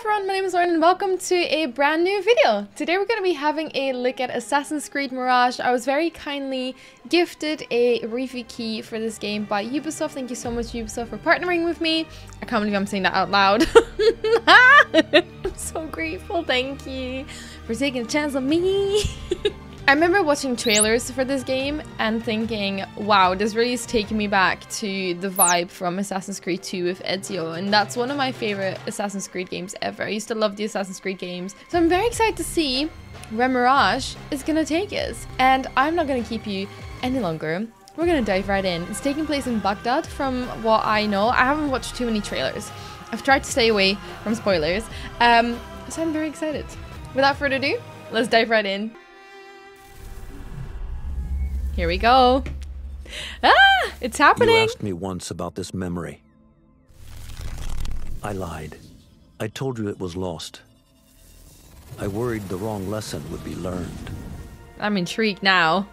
everyone, my name is Lauren and welcome to a brand new video. Today we're going to be having a look at Assassin's Creed Mirage. I was very kindly gifted a review key for this game by Ubisoft. Thank you so much Ubisoft for partnering with me. I can't believe I'm saying that out loud. I'm so grateful, thank you for taking a chance on me. I remember watching trailers for this game and thinking, wow, this really is taking me back to the vibe from Assassin's Creed 2 with Ezio, and that's one of my favorite Assassin's Creed games ever. I used to love the Assassin's Creed games, so I'm very excited to see where Mirage is gonna take us. And I'm not gonna keep you any longer. We're gonna dive right in. It's taking place in Baghdad from what I know. I haven't watched too many trailers. I've tried to stay away from spoilers, so I'm very excited. Without further ado, let's dive right in. Here we go. Ah, it's happening. You asked me once about this memory. I lied. I told you it was lost. I worried the wrong lesson would be learned. I'm intrigued now.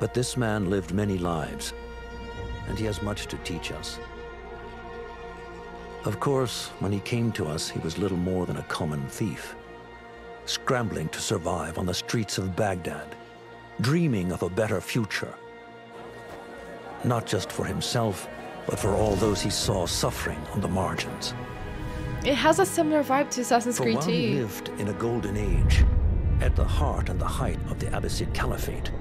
But this man lived many lives, and he has much to teach us. Of course, when he came to us, he was little more than a common thief, scrambling to survive on the streets of Baghdad, dreaming of a better future. Not just for himself, but for all those he saw suffering on the margins. It has a similar vibe to Assassin's Creed 2. For one lived in a golden age, at the heart and the height of the Abbasid Caliphate.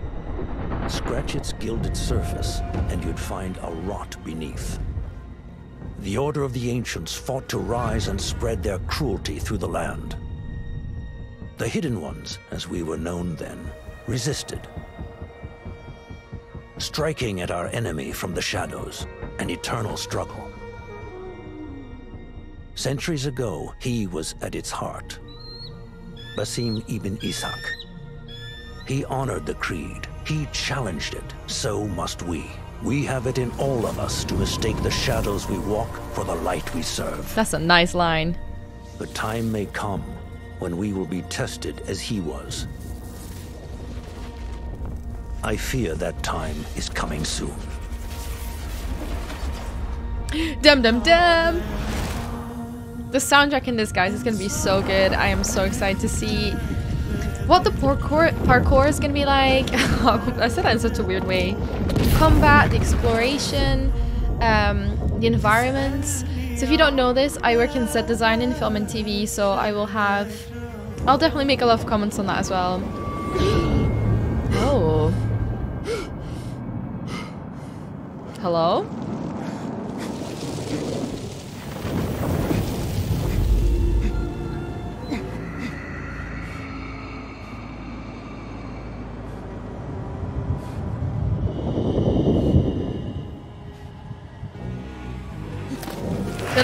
Scratch its gilded surface, and you'd find a rot beneath. The Order of the Ancients fought to rise and spread their cruelty through the land. The Hidden Ones, as we were known then, resisted, striking at our enemy from the shadows, an eternal struggle. Centuries ago, he was at its heart. Basim Ibn Isak. He honored the creed. He challenged it. So must we. We have it in all of us to mistake the shadows we walk for the light we serve. That's a nice line. The time may come when we will be tested as he was. I fear that time is coming soon. Dum dum dum! The soundtrack in this, guys, is going to be so good. I am so excited to see what the parkour is going to be like. I said that in such a weird way. The combat, the exploration, the environments. So if you don't know this, I work in set design in film and TV, so I will have... I'll definitely make a lot of comments on that as well. Oh. Hello? It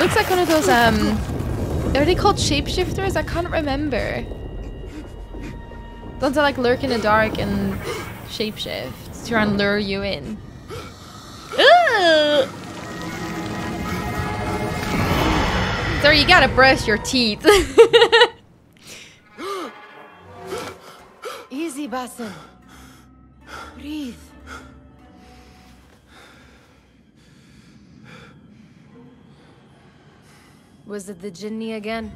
looks like one of those, are they called shapeshifters? I can't remember. Don't they like lurk in the dark and shapeshift to try and lure you in? Ooh! So you gotta brush your teeth. Easy, Basim. Breathe. Was it the Jinni again?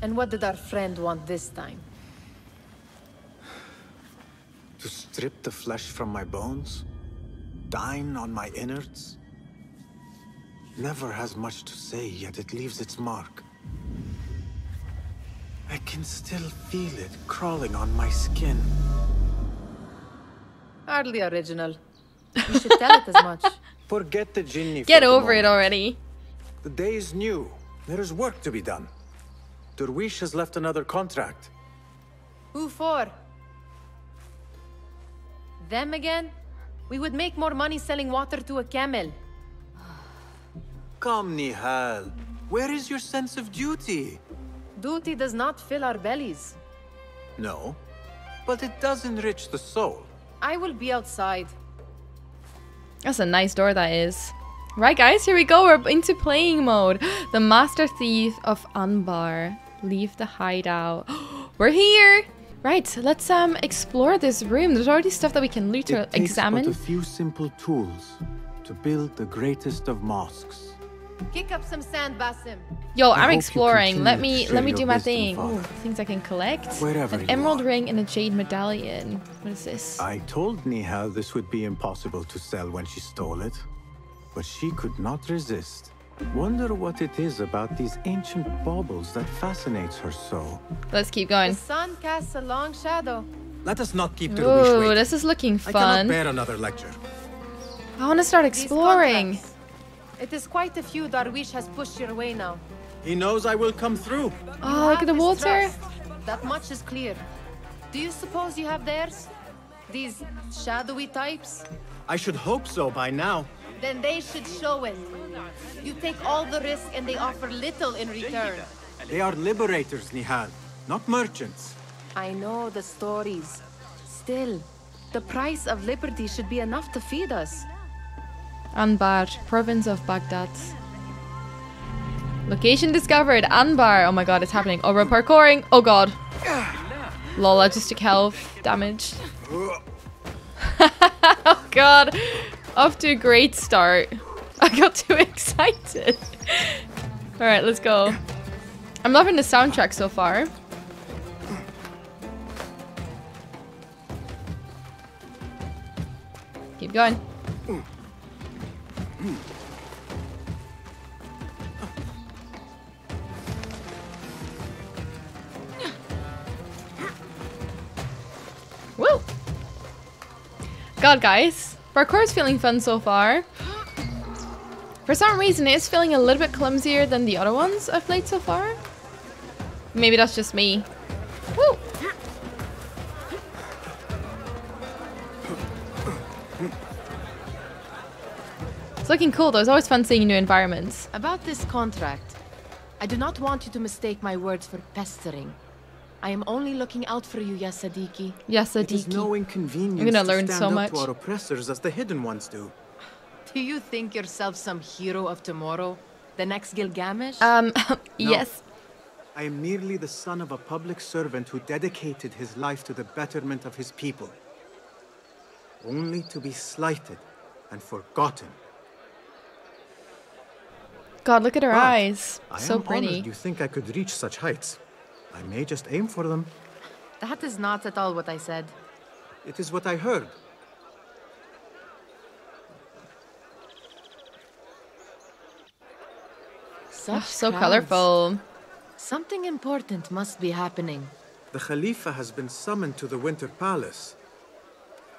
And what did our friend want this time? To strip the flesh from my bones? Dine on my innards? Never has much to say, yet it leaves its mark. I can still feel it crawling on my skin. Hardly original. You should tell it as much. Forget the Jinni. Get over it already. The day is new. There is work to be done. Durwish has left another contract. Who for? Them again? We would make more money selling water to a camel. Come, Nihal. Where is your sense of duty? Duty does not fill our bellies. No, but it does enrich the soul. I will be outside. That's a nice door, that is. Right, guys, here we go. We're into playing mode. The Master Thief of Anbar. Leave the hideout. We're here. Right, let's explore this room. There's already stuff that we can loot or examine. It takes but a few simple tools to build the greatest of mosques. Kick up some sand, Basim. Yo, I'm exploring. Let me do my thing. Ooh, things I can collect. An emerald ring and a jade medallion. What is this? I told Nihal this would be impossible to sell when she stole it, but she could not resist. Wonder what it is about these ancient baubles that fascinates her so. Let's keep going. The sun casts a long shadow. Let us not keep Durwish waiting. Ooh, this is looking fun. I cannot bear another lecture. I want to start exploring. It is quite a few Darwish has pushed your way now. He knows I will come through. Oh, look at the water. That much is clear. Do you suppose you have theirs? These shadowy types? I should hope so by now. Then they should show it. You take all the risk and they offer little in return. They are liberators, Nihal, not merchants. I know the stories. Still, the price of liberty should be enough to feed us. Anbar, province of Baghdad. Location discovered, Anbar. Oh my god, it's happening. Oh, we're parkouring. Oh god. Lola, just took health damage. Oh god. Off to a great start. I got too excited. Alright, let's go. I'm loving the soundtrack so far. Keep going. Woo! God, guys. Parkour is feeling fun so far. For some reason, it is feeling a little bit clumsier than the other ones I've played so far. Maybe that's just me. Woo! It's looking cool though. It's always fun seeing new environments. About this contract, I do not want you to mistake my words for pestering. I am only looking out for you, Ya Sadiki. Ya Sadiki. It is no inconvenience I'm gonna learn to stand so much. Up to our oppressors as the hidden ones do. Do you think yourself some hero of tomorrow? The next Gilgamesh? No. Yes. I am merely the son of a public servant who dedicated his life to the betterment of his people. Only to be slighted and forgotten. God, look at her eyes. So pretty. Honored you think I could reach such heights. I may just aim for them. That is not at all what I said. It is what I heard. Such so colorful. Something important must be happening. The Khalifa has been summoned to the Winter Palace.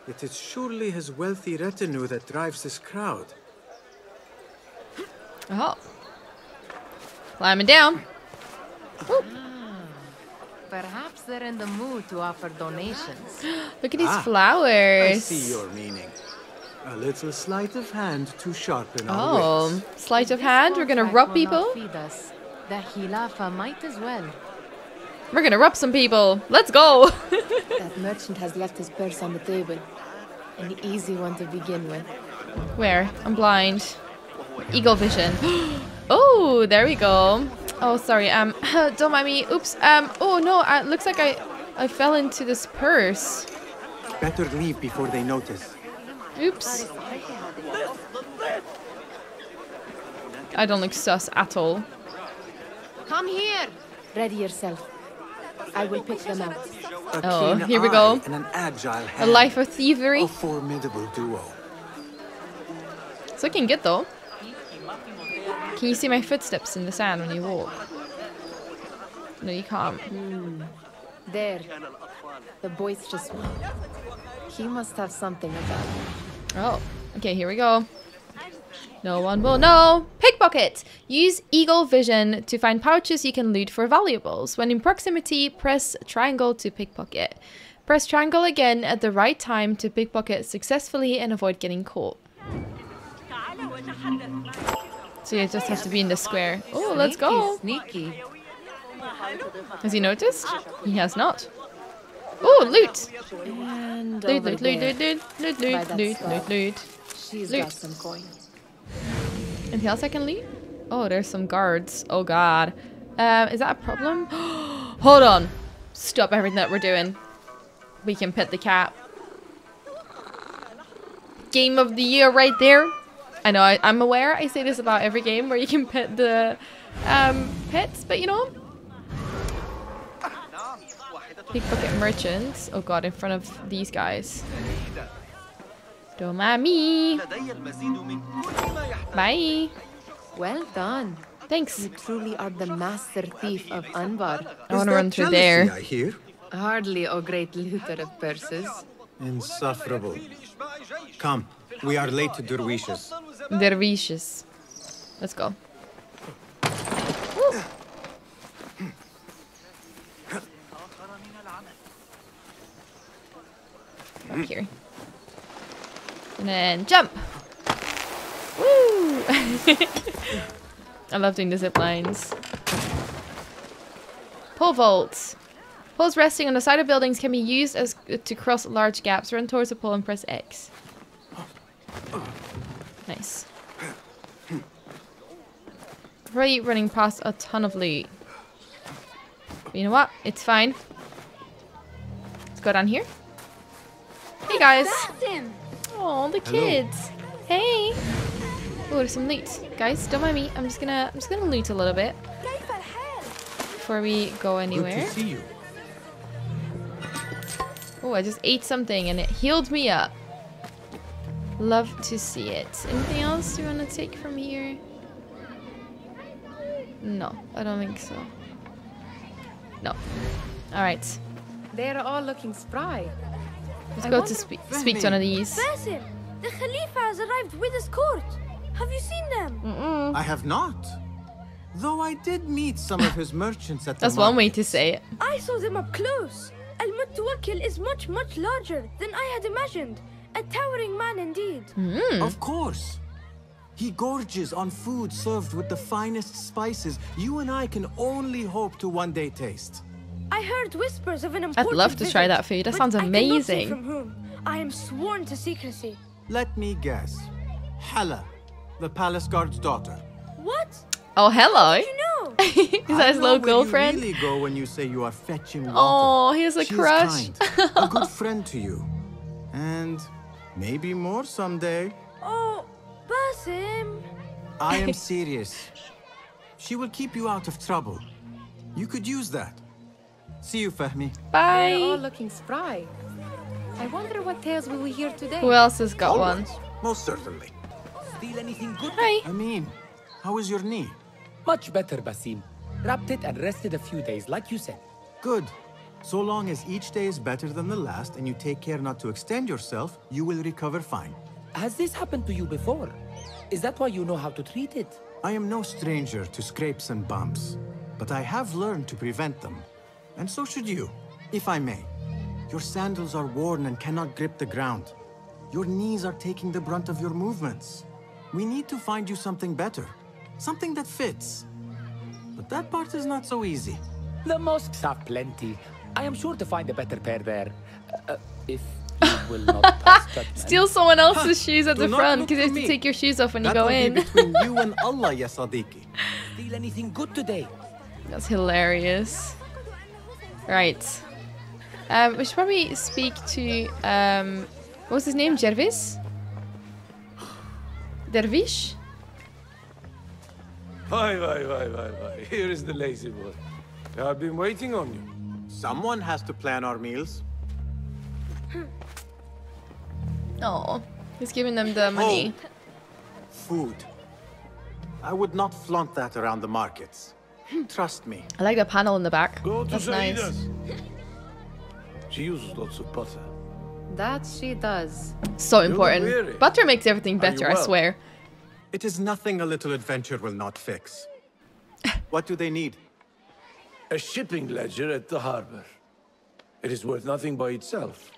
It is surely his wealthy retinue that drives this crowd. Oh. Climbing down. Woo. Perhaps they're in the mood to offer donations. Look at these flowers. I see your meaning. A little sleight of hand to sharpen our wits. Oh, sleight of hand? We're gonna rob people? The Khilafah might as well. We're gonna rob some people. Let's go! That merchant has left his purse on the table. An easy one to begin with. Where? I'm blind. Eagle vision. Oh, there we go. Oh, sorry, don't mind me, oops, oh no, it looks like I fell into this purse. Better leave before they notice. Oops. I don't look sus at all. Come here! Ready yourself. I will pick them out. Oh, here we go. A life of thievery. A formidable duo. It's looking good though. Can you see my footsteps in the sand when you walk? No, you can't. There. The boys just won. He must have something about him. Oh, okay, here we go. No one will know. Pickpocket! Use eagle vision to find pouches you can loot for valuables. When in proximity, press triangle to pickpocket. Press triangle again at the right time to pickpocket successfully and avoid getting caught. So you just have to be in the square. Oh, let's go. Sneaky. Has he noticed? He has not. Oh, loot. And loot. She's got some coins. Anything else I can loot? Oh, there's some guards. Oh god. Is that a problem? Hold on. Stop everything that we're doing. We can pet the cat. Game of the year right there. I know, I'm aware I say this about every game where you can pet the pets, but you know. Pickpocket merchants. Oh god, in front of these guys. Don't mind me. Bye. Well done. Thanks. You truly are the master thief of Anbar. I want to run through there. I hear? Hardly, O great looter of purses. Insufferable. Come, we are late to Durwishes. Dervishes. Let's go. Woo. Up here. And then jump! Woo! I love doing the zip lines. Pole vault. Poles resting on the side of buildings can be used as to cross large gaps. Run towards the pole and press X. Nice. Probably running past a ton of loot. But you know what? It's fine. Let's go down here. Hey guys. Oh, the kids. Hello. Hey. Oh, there's some loot. Guys, don't mind me. I'm just gonna loot a little bit before we go anywhere. Good to see you. Oh, I just ate something and it healed me up. Love to see it. Anything else you want to take from here? No, I don't think so. No. Alright. They're all looking spry. Let's go to speak to one of these. Basim, the Khalifa has arrived with his court. Have you seen them? Mm-mm. I have not. Though I did meet some of his merchants at the That's market. One way to say it. I saw them up close. Al-Mutawakil is much larger than I had imagined. A towering man indeed. Mm. Of course. He gorges on food served with the finest spices you and I can only hope to one day taste. I heard whispers of an important I'd love to try that food. That sounds amazing. I cannot say from whom. I am sworn to secrecy. Let me guess. Hala, the palace guard's daughter. What? Oh, hello. You know? Is that his little girlfriend? Really go when you say you are fetching water. Oh, he has a crush. Kind, a good friend to you, and maybe more someday. Oh, Basim. I am serious. She will keep you out of trouble. You could use that. See you, Fahmi. Bye. We're all looking spry. I wonder what tales we will hear today. Who else has got one? Most certainly. Steal anything good? Hi. I mean, how is your knee? Much better, Basim. Wrapped it and rested a few days, like you said. Good. So long as each day is better than the last and you take care not to extend yourself, you will recover fine. Has this happened to you before? Is that why you know how to treat it? I am no stranger to scrapes and bumps, but I have learned to prevent them. And so should you, if I may. Your sandals are worn and cannot grip the ground. Your knees are taking the brunt of your movements. We need to find you something better. Something that fits. But that part is not so easy. The mosques have plenty. I am sure to find a better pair there. If you will not pass judgment. Steal someone else's shoes at the front, because you have to take your shoes off when you go in. That will be between you and Allah, ya Sadiqi. Steal anything good today. That's hilarious. Right. We should probably speak to, what was his name? Jarvis? Dervish? Why. Here is the lazy boy. I've been waiting on you. Someone has to plan our meals. Oh, he's giving them the money. Oh. Food. I would not flaunt that around the markets. Trust me. I like the panel in the back. Go to That's nice. She uses lots of butter. That she does. So important. Butter makes everything better, well? I swear. It is nothing a little adventure will not fix. What do they need? A shipping ledger at the harbor. It is worth nothing by itself,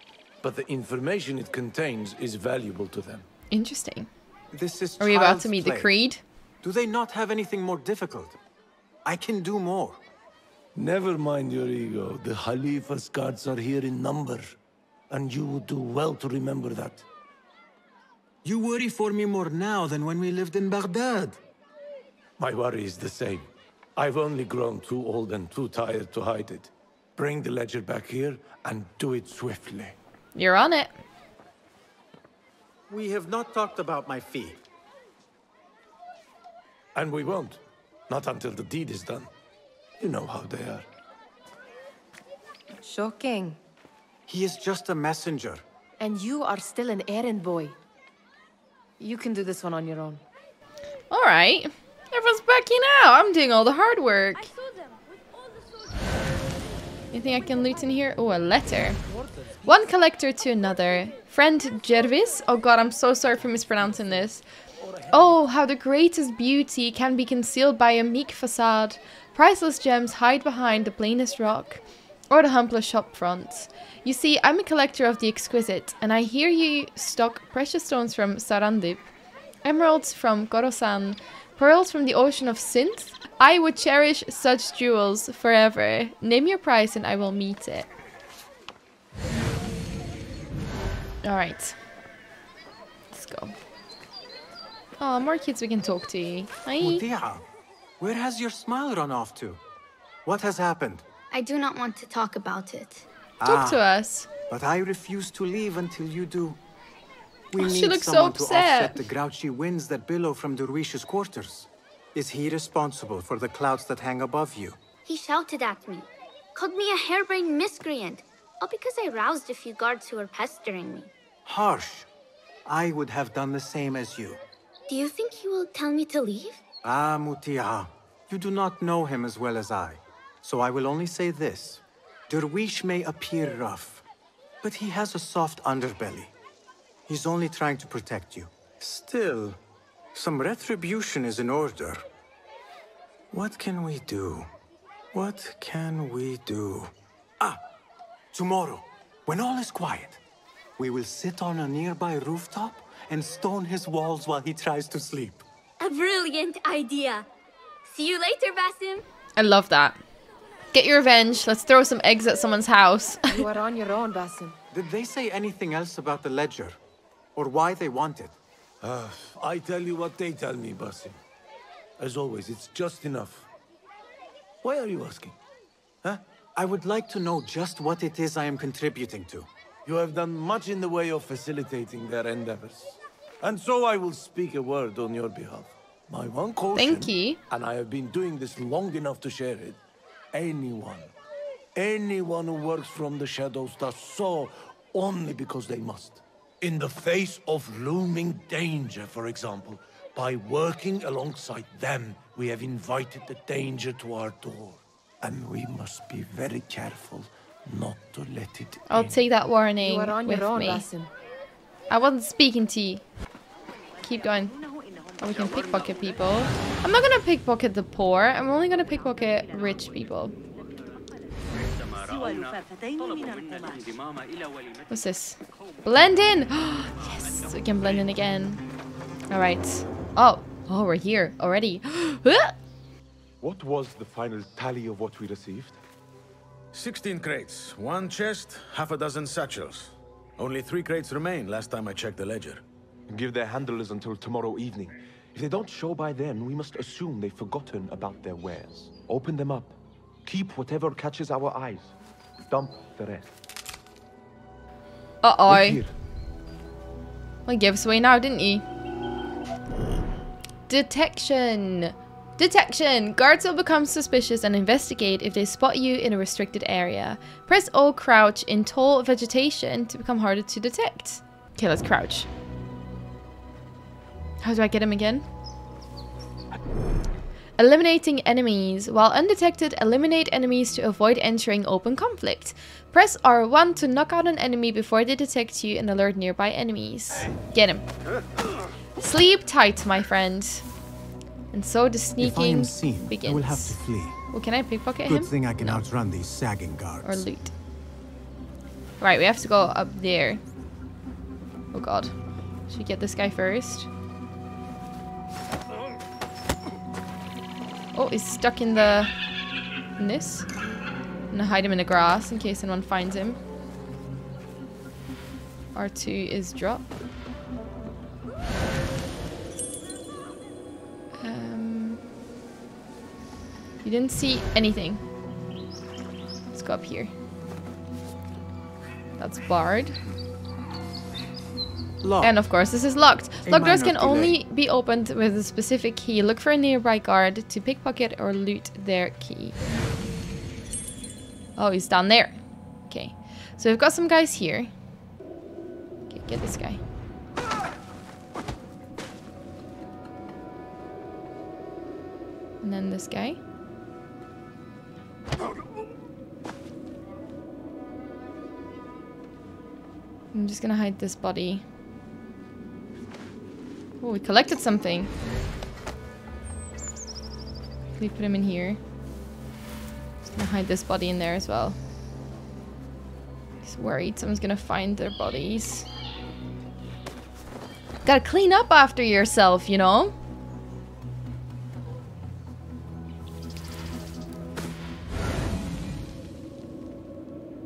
but the information it contains is valuable to them. Interesting. This is Are we about to meet the Creed? Do they not have anything more difficult? I can do more. Never mind your ego. The Khalifa's guards are here in number. And you would do well to remember that. You worry for me more now than when we lived in Baghdad. My worry is the same. I've only grown too old and too tired to hide it. Bring the ledger back here and do it swiftly. You're on it. We have not talked about my fee. And we won't. Not until the deed is done. You know how they are. Shocking. He is just a messenger. And you are still an errand boy. You can do this one on your own. All right. Everyone's backing out. I'm doing all the hard work. Anything I can loot in here? Oh, a letter. One collector to another. Friend Jarvis. Oh god, I'm so sorry for mispronouncing this. Oh, how the greatest beauty can be concealed by a meek facade. Priceless gems hide behind the plainest rock or the humblest shop front. You see, I'm a collector of the exquisite, and I hear you stock precious stones from Sarandip, emeralds from Khorasan, pearls from the ocean of Sindh. I would cherish such jewels forever. Name your price and I will meet it. Alright. Let's go. Oh, more kids we can talk to. Hi. Mutia, where has your smile run off to? What has happened? I do not want to talk about it. Talk to us. But I refuse to leave until you do. We need someone to offset the grouchy winds that billow from Durwish's quarters. Is he responsible for the clouds that hang above you? He shouted at me, called me a harebrained miscreant, all because I roused a few guards who were pestering me. Harsh. I would have done the same as you. Do you think he will tell me to leave? Ah, Mutia, you do not know him as well as I, so I will only say this. Durwish may appear rough, but he has a soft underbelly. He's only trying to protect you. Still, some retribution is in order. What can we do? What can we do? Ah! Tomorrow, when all is quiet, we will sit on a nearby rooftop and stone his walls while he tries to sleep. A brilliant idea. See you later, Basim. I love that. Get your revenge. Let's throw some eggs at someone's house. You are on your own, Basim. Did they say anything else about the ledger? Or why they want it? I tell you what they tell me, Basim. As always, it's just enough. Why are you asking? Huh? I would like to know just what it is I am contributing to. You have done much in the way of facilitating their endeavors. And so I will speak a word on your behalf. My one caution, thank you. And I have been doing this long enough to share it. Anyone who works from the shadows does so only because they must. In the face of looming danger, for example, by working alongside them, we have invited the danger to our door. And we must be very careful not to let it in. Take that warning with me. I wasn't speaking to you. Keep going. Oh, we can pickpocket people. I'm not going to pickpocket the poor. I'm only going to pickpocket rich people. What's this? Blend in! Yes, we can blend in again. Alright. Oh, we're here already. What was the final tally of what we received? 16 crates, 1 chest, half a dozen satchels. Only 3 crates remain last time I checked the ledger. Give their handlers until tomorrow evening. If they don't show by then, we must assume they've forgotten about their wares. Open them up. Keep whatever catches our eyes. Dump the rest. Uh-oh. Well, gave us away now, didn't he? Detection. Detection. Guards will become suspicious and investigate if they spot you in a restricted area. Press O crouch in tall vegetation to become harder to detect. Okay, let's crouch. How do I get him again? Eliminating enemies. While undetected, eliminate enemies to avoid entering open conflict. Press R1 to knock out an enemy before they detect you and alert nearby enemies. Get him. Sleep tight, my friend. And so the sneaking begins. I will have to flee. Well, can I pickpocket him? Good thing I can outrun these sagging guards. Or loot. Right, we have to go up there. Oh god. Should we get this guy first? Oh, he's stuck in the... in this? I'm gonna hide him in the grass in case anyone finds him. R2 is drop. You didn't see anything. Let's go up here. That's barred. Locked. And of course this is locked. Locked doors can only be opened with a specific key. Look for a nearby guard to pickpocket or loot their key. Oh, he's down there. Okay. So we've got some guys here. Okay, get this guy. And then this guy. I'm just gonna hide this body. Oh, we collected something. We put him in here. Just gonna hide this body in there as well. He's worried someone's gonna find their bodies. Gotta clean up after yourself, you know?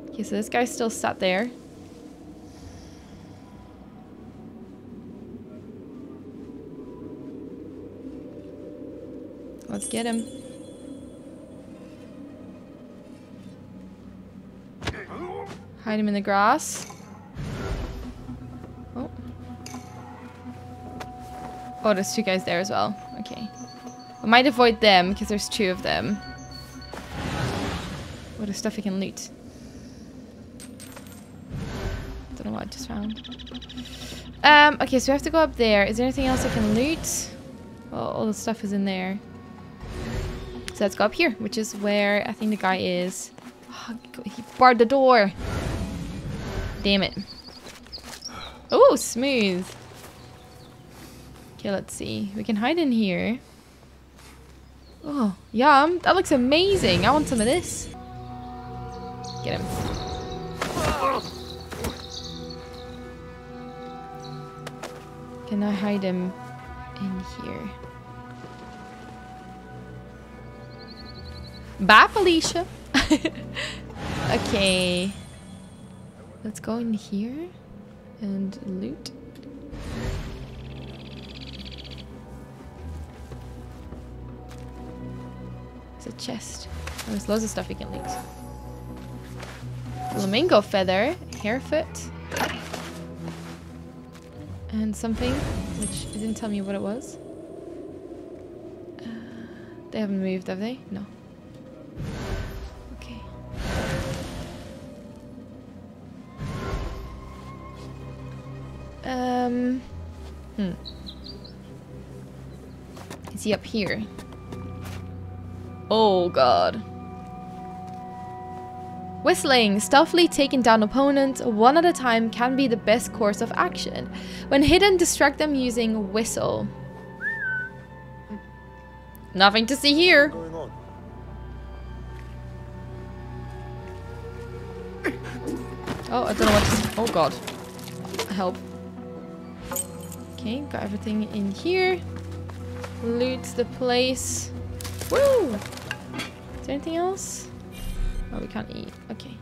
Okay, so this guy still sat there. Let's get him. Hide him in the grass. Oh. Oh, there's two guys there as well. Okay. I might avoid them because there's two of them. Oh, there's stuff we can loot. Don't know what I just found. Okay, so we have to go up there. Is there anything else I can loot? Well, all the stuff is in there. So let's go up here, which is where I think the guy is. Oh, he barred the door. Damn it. Oh, smooth. Okay, let's see. We can hide in here. Oh, yum. That looks amazing. I want some of this. Get him. Can I hide him in here? Bye, Felicia. Okay. Let's go in here and loot. There's a chest. Oh, there's loads of stuff we can loot. Flamingo feather, hair foot, and something which it didn't tell me what it was. They haven't moved, have they? No. Is he up here? Oh god. Whistling. Stealthily taking down opponents one at a time can be the best course of action. When hidden, distract them using whistle. Nothing to see here. Oh, I don't know what to... Oh god. Help. Okay, got everything in here. Loot the place. Woo! Is there anything else? Oh, we can't eat. Okay.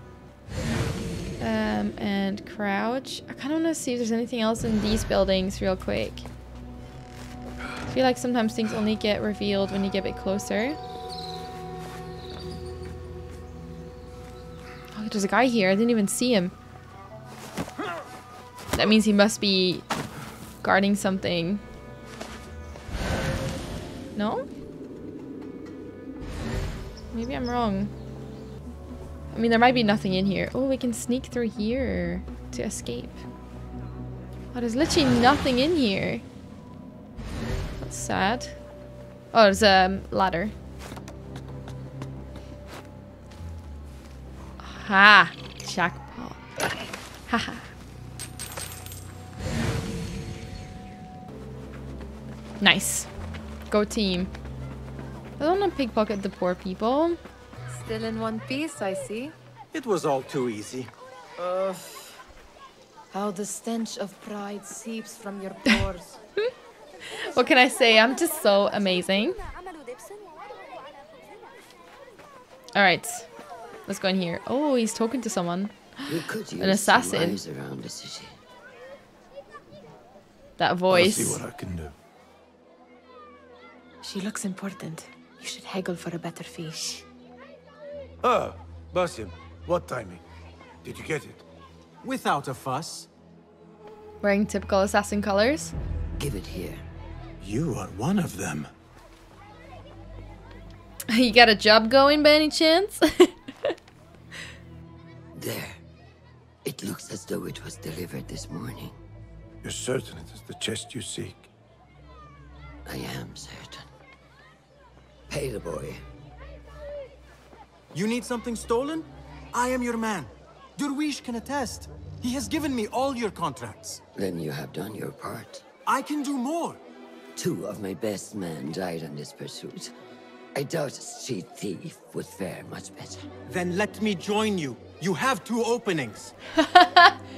And crouch. I kind of want to see if there's anything else in these buildings real quick. I feel like sometimes things only get revealed when you get a bit closer. Oh, there's a guy here. I didn't even see him. That means he must be... guarding something. No? Maybe I'm wrong. I mean, there might be nothing in here. Oh, we can sneak through here to escape. Oh, there's literally nothing in here. That's sad. Oh, there's a ladder. Ha! Jackpot. Haha. Nice. Go team. I don't want to pickpocket the poor people. Still in one piece, I see. It was all too easy. How the stench of pride seeps from your pores. What can I say? I'm just so amazing. Alright. Let's go in here. Oh, he's talking to someone. An assassin. That voice. I'll see what I can do. She looks important. You should haggle for a better fish. Ah, Basim, what timing? Did you get it? Without a fuss. wearing typical assassin colors. Give it here. You are one of them. You got a job going by any chance? There. It looks as though it was delivered this morning. You're certain it is the chest you seek? I am certain. Pay the boy. You need something stolen? I am your man. Durwish can attest. He has given me all your contracts. Then you have done your part. I can do more. 2 of my best men died on this pursuit. I doubt a street thief would fare much better. Then let me join you. You have 2 openings.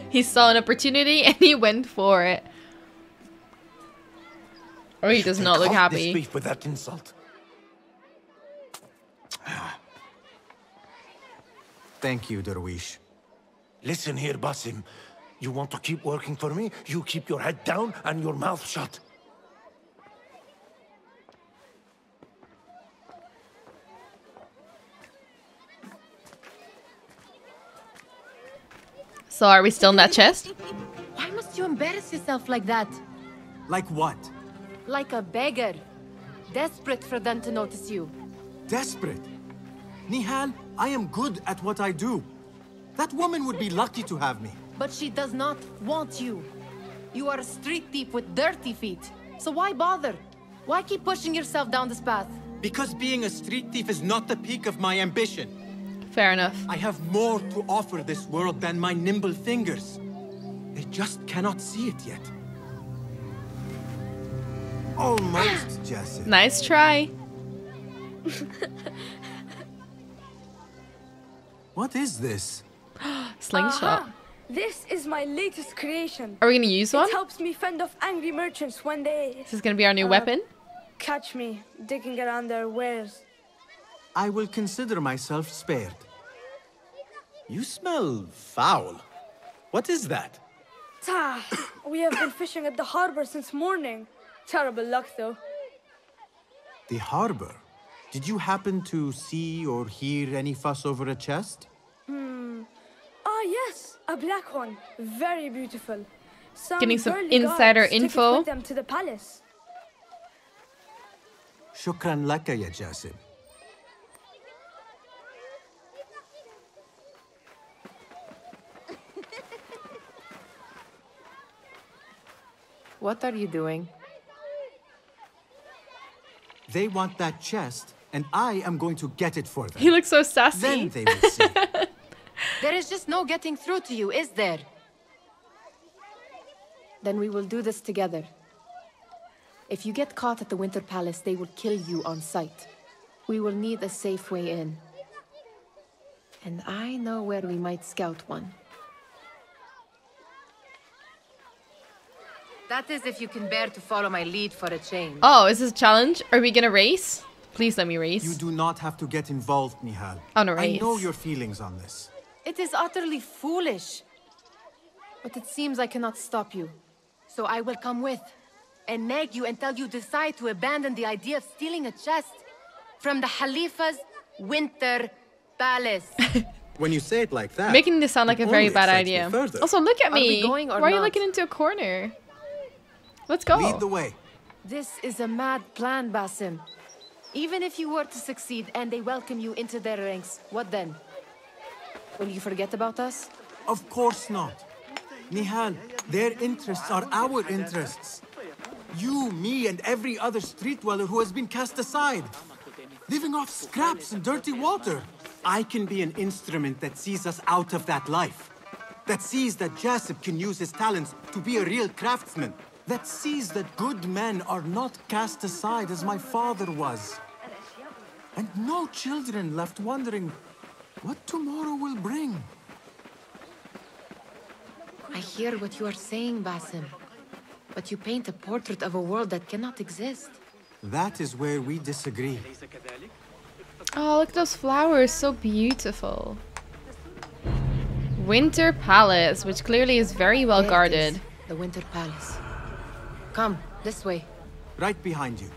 He saw an opportunity and he went for it. Oh, he does not look happy. Speak with that insult. Thank you, Durwish. Listen here, Basim. You want to keep working for me? You keep your head down and your mouth shut. So are we still in that chest? Why must you embarrass yourself like that? Like what? Like a beggar. Desperate for them to notice you. Desperate? Nihal, I am good at what I do. That woman would be lucky to have me. But she does not want you. You are a street thief with dirty feet. So why bother? Why keep pushing yourself down this path? Because being a street thief is not the peak of my ambition. Fair enough. I have more to offer this world than my nimble fingers. They just cannot see it yet. Almost, Jesse. Nice try. What is this? Slingshot. This is my latest creation. Are we going to use one? It helps me fend off angry merchants when they... This is going to be our new weapon? Catch me digging around their wares. I will consider myself spared. You smell foul. What is that? We have been fishing at the harbor since morning. Terrible luck, though. The harbor? Did you happen to see or hear any fuss over a chest? Yes, a black one. Very beautiful. Getting some insider info. Took them to the palace. Shukran laka, ya Jasib. What are you doing? They want that chest, and I am going to get it for them. He looks so sassy. Then they will see. There is just no getting through to you, is there? Then we will do this together. If you get caught at the Winter Palace, they will kill you on sight. We will need a safe way in. And I know where we might scout one. That is if you can bear to follow my lead for a change. Oh, is this a challenge? Are we gonna race? Please let me race. You do not have to get involved, Nihal. On a race. I know your feelings on this. It is utterly foolish. But it seems I cannot stop you. So I will come with and nag you until you decide to abandon the idea of stealing a chest from the Khalifa's Winter Palace. When you say it like that... Making this sound like a very bad idea. Also, look at me. Why are you looking into a corner? Let's go. Lead the way. This is a mad plan, Basim. Even if you were to succeed and they welcome you into their ranks, what then? Will you forget about us? Of course not. Nihal, their interests are our interests. You, me, and every other street dweller who has been cast aside. Living off scraps and dirty water. I can be an instrument that sees us out of that life. That sees that Jasib can use his talents to be a real craftsman. That sees that good men are not cast aside as my father was. And no children left wondering what tomorrow will bring. I hear what you are saying, Basim. But you paint a portrait of a world that cannot exist. That is where we disagree. Oh, look at those flowers. So beautiful. Winter Palace, which clearly is very well guarded. The Winter Palace. Come, this way. Right behind you.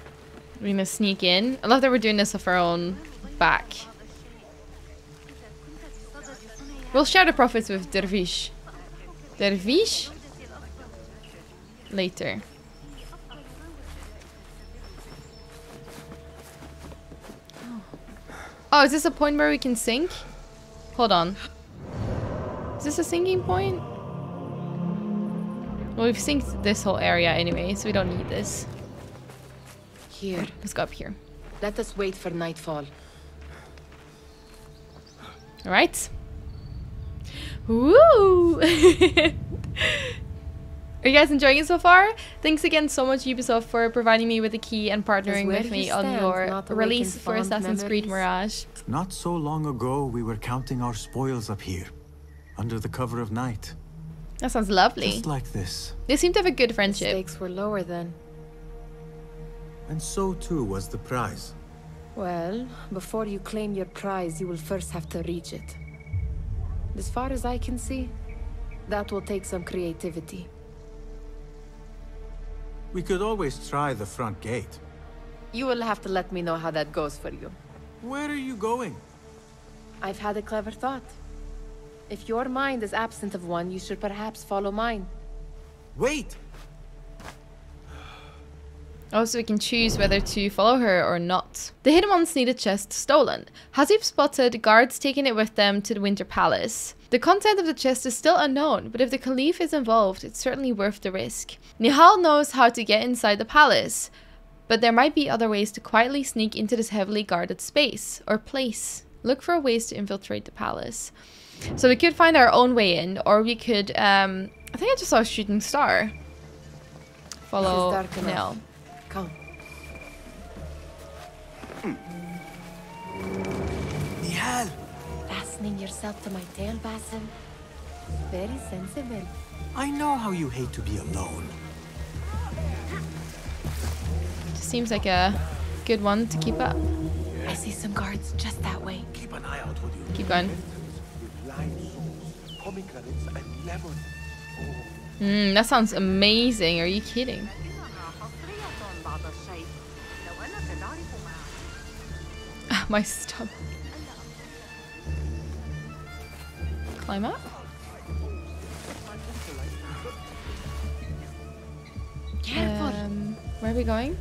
We're gonna sneak in. I love that we're doing this off our own back. We'll share the profits with Dervish. Dervish? later. Oh, is this a point where we can sink? Hold on. Is this a sinking point? Well, we've synced this whole area anyway, so we don't need this. Here. Let's go up here. Let us wait for nightfall. Alright. Woo! Are you guys enjoying it so far? Thanks again so much, Ubisoft, for providing me with a key and partnering with me on your release for Assassin's Creed Mirage. Not so long ago, we were counting our spoils up here, under the cover of night. That sounds lovely. Just like this. They seem to have a good friendship. The stakes were lower then. And so too was the prize. Well, before you claim your prize, you will first have to reach it. As far as I can see, that will take some creativity. We could always try the front gate. You will have to let me know how that goes for you. Where are you going? I've had a clever thought. If your mind is absent of one, you should perhaps follow mine. Wait! Oh, so we can choose whether to follow her or not. The hidden ones need a chest stolen. Hasib spotted guards taking it with them to the Winter Palace. The content of the chest is still unknown, but if the Caliph is involved, it's certainly worth the risk. Nihal knows how to get inside the palace, but there might be other ways to quietly sneak into this heavily guarded space or place. Look for ways to infiltrate the palace. So we could find our own way in, or we could, I think I just saw a shooting star. Follow Nihal. Come. Nihal! Fastening yourself to my tail, Basim. Very sensible. I know how you hate to be alone. Just seems like a good one to keep up. Yeah. I see some guards just that way. Keep an eye out for you. Keep going. Mmm, that sounds amazing. Are you kidding? My stomach. Climb up. Careful. Where are we going?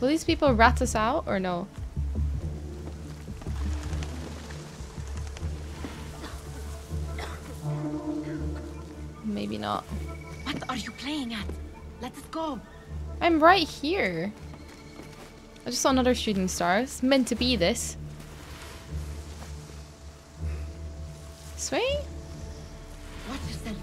Will these people rat us out or no? Maybe not. What are you playing at? Let us go. I'm right here. I just saw another shooting star. It's meant to be this. This way? Watch yourself.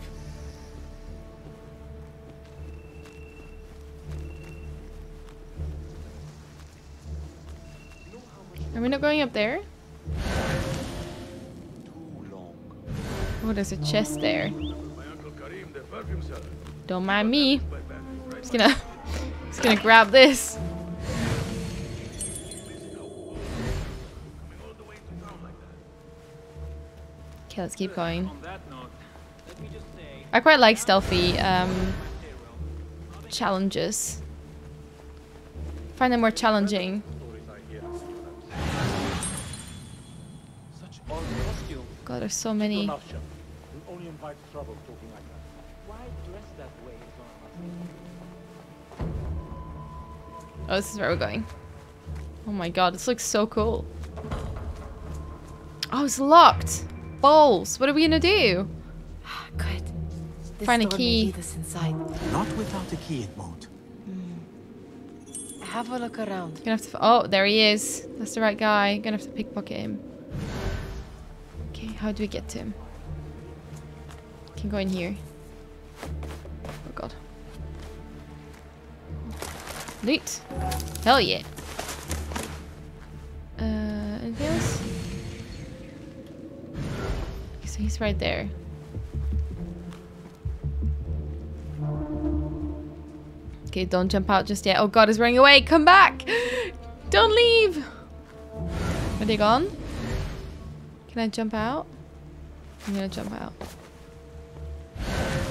Are we not going up there? Oh, there's a chest there. Don't mind me. I'm just gonna grab this. Okay, let's keep going. I quite like stealthy challenges. Find them more challenging. God, there's so many. Oh, this is where we're going. Oh my god, this looks so cool. Oh, it's locked. Balls, what are we gonna do? Good. This find a key. Inside. Not without a key, it won't. Mm. Have a look around. Gonna have to. Oh, there he is. That's the right guy. Gonna have to pickpocket him. Okay, how do we get to him? Can go in here. Oh god. Loot. Hell yeah. Anything else? So he's right there. Okay, don't jump out just yet. Oh god, he's running away. Come back! Don't leave! Are they gone? Can I jump out? I'm gonna jump out.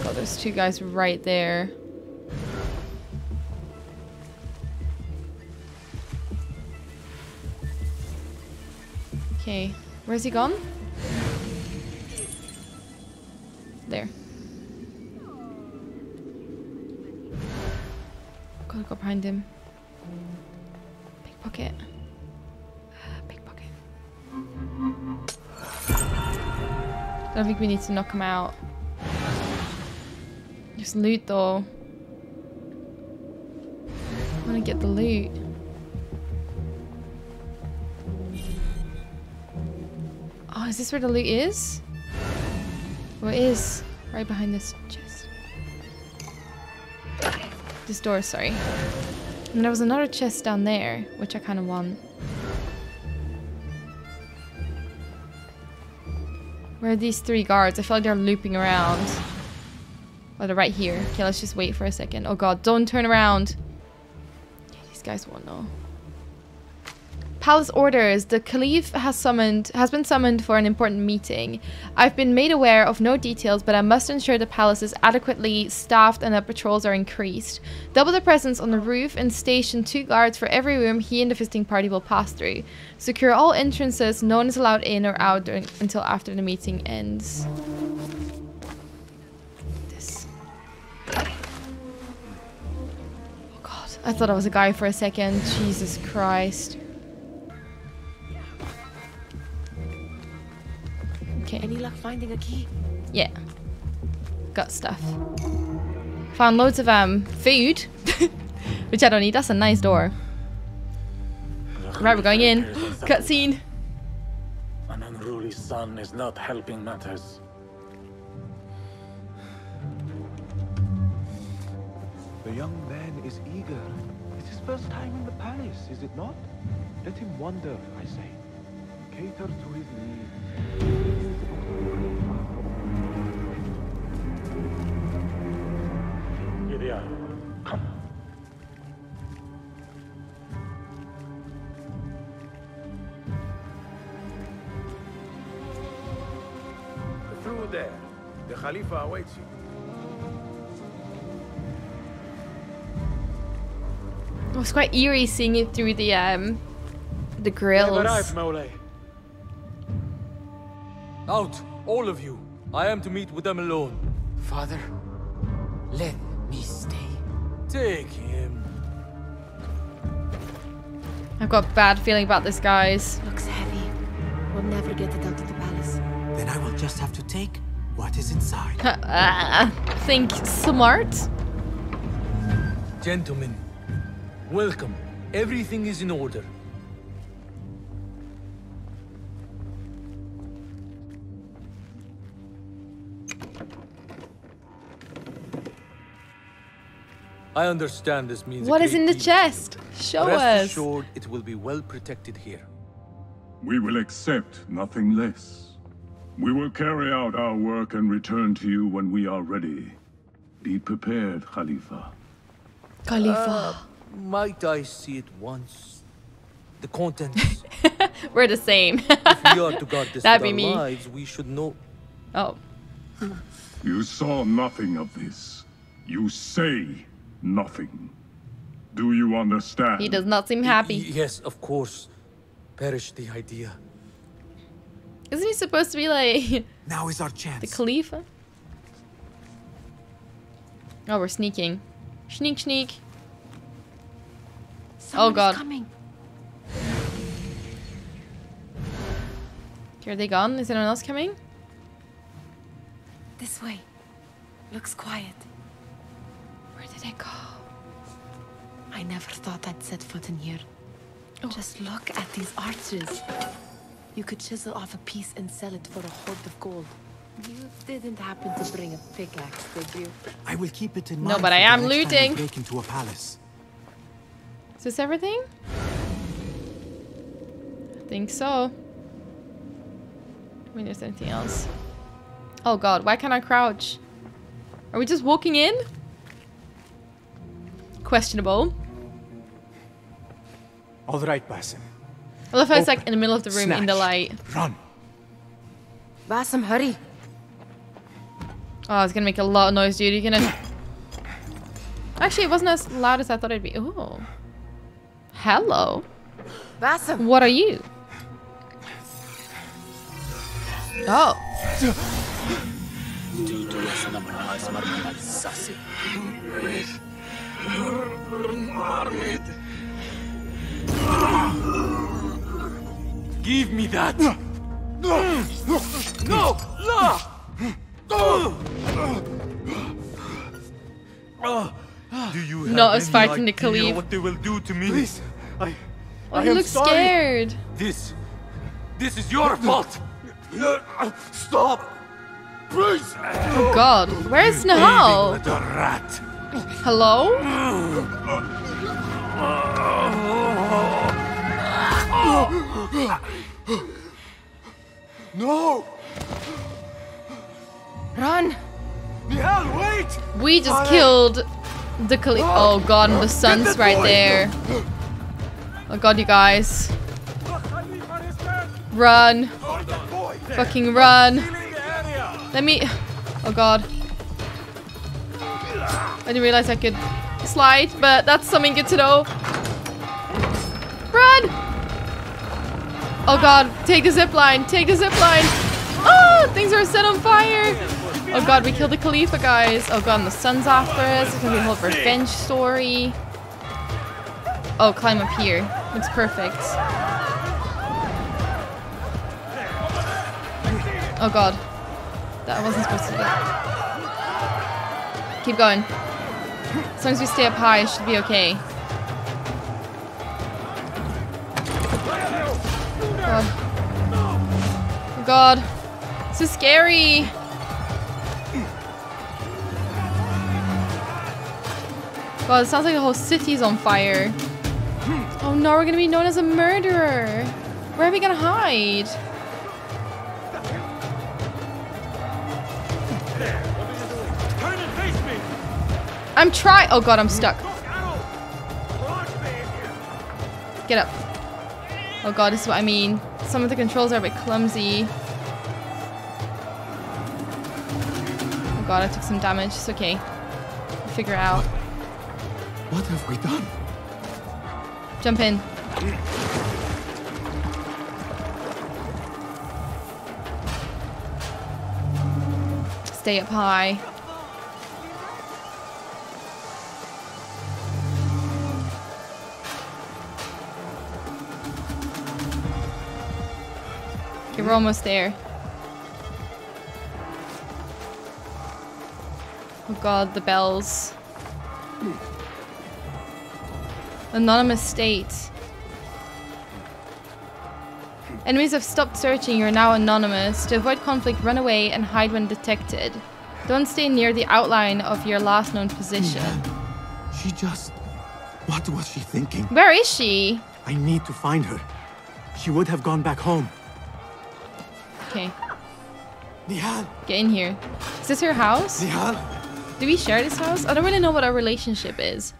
God, there's two guys right there. Okay, where's he gone? There. I've got behind him. Pickpocket. Pickpocket. I don't think we need to knock him out. Just loot though. I want to get the loot. Oh, is this where the loot is? Oh, it is. Right behind this chest. This door, sorry. And there was another chest down there, which I kind of want. Where are these three guards? I feel like they're looping around. Oh, they're right here. Okay, let's just wait for a second. Oh god, don't turn around. Yeah, these guys won't know. Palace orders. The Caliph has been summoned for an important meeting. I've been made aware of no details, but I must ensure the palace is adequately staffed and that patrols are increased. Double the presence on the roof and station 2 guards for every room he and the visiting party will pass through. Secure all entrances. No one is allowed in or out until after the meeting ends. This. Oh god, I thought I was a guy for a second. Jesus Christ. Okay. Any luck finding a key? Yeah. Got stuff. Found loads of food, which I don't need. That's a nice door. Right, we're going in. Cutscene. An unruly son is not helping matters. The young man is eager. It's his first time in the palace, is it not? Let him wander, I say. Cater to his needs. Here they are. Come. Through there. The Khalifa awaits you. It was quite eerie seeing it through the grills. Out, all of you. I am to meet with them alone. Father, let me stay. Take him. I've got a bad feeling about this, guys. Looks heavy. We'll never get it out of the palace. Then I will just have to take what is inside. Think smart. Gentlemen, welcome. Everything is in order. I understand this means. What is in the chest? Show us. Rest assured, it will be well protected here. We will accept nothing less. We will carry out our work and return to you when we are ready. Be prepared, Khalifa. Khalifa. Might I see it once? The contents. We're the same. If we are to guard this with our lives, we should know. Oh. You saw nothing of this. You say. Nothing. Do you understand? He does not seem happy. Yes, of course. Perish the idea. Isn't he supposed to be like... Now is our chance. The Khalifa? Oh, we're sneaking. Sneak, sneak. Someone is coming. Okay, are they gone? Is anyone else coming? This way. Looks quiet. Where did I go? I never thought I'd set foot in here. Oh. Just look at these arches. You could chisel off a piece and sell it for a hoard of gold. You didn't happen to bring a pickaxe, did you? I will keep it in mind. No, but I am looting. Into a palace. Is this everything? I think so. I mean, there's anything else? Oh god, why can't I crouch? Are we just walking in? Questionable. All right, Basim. I love how it's like in the middle of the room. Snatched. In the light. Run. Basim, hurry. Oh, it's gonna make a lot of noise, dude. You're gonna... Actually, it wasn't as loud as I thought it'd be. Oh. Hello. Basim. What are you? Oh. Give me that! No! No! No! No! Do you have not as fighting the Khalif. What they will do to me? Please, I am sorry. Scared. This is your fault. Stop, please. Oh God, where is Nihal? Hello? No. Run. Nihal, wait. We just killed the Khalif. Oh God, and the sun's right there. Oh God, you guys. Run. Fucking run. Let me... Oh God. I didn't realize I could slide, but that's something good to know. Run! Oh God, take the zipline. Take the zipline. Oh, things are set on fire. Oh God, we killed the Khalifa, guys. Oh God, and the sun's after us. It's gonna be a whole revenge story. Oh, climb up here. Looks perfect. Oh God, that wasn't supposed to be. Keep going. As long as we stay up high, it should be okay. God. Oh God, this is scary. God, it sounds like the whole city's on fire. Oh no, we're gonna be known as a murderer. Where are we gonna hide? I'm trying. Oh God, I'm stuck. Get up. Oh God, this is what I mean. Some of the controls are a bit clumsy. Oh God, I took some damage. It's okay. We'll figure it out. What have we done? Jump in. Stay up high. We're almost there. Oh God, the bells. Anonymous state. Enemies have stopped searching. You're now anonymous. To avoid conflict, run away and hide when detected. Don't stay near the outline of your last known position. She just... What was she thinking? Where is she? I need to find her. She would have gone back home. Okay. Nihal. Get in here. Is this her house? Nihal. Do we share this house? I don't really know what our relationship is.